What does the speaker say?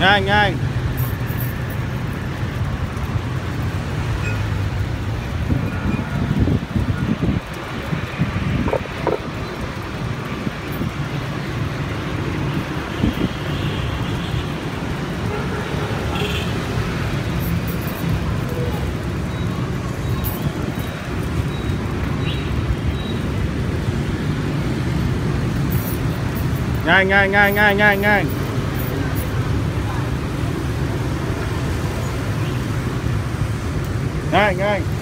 Nhanh nhanh. Nhanh nhanh nhanh nhanh nhanh nhanh. Nhanh nhanh.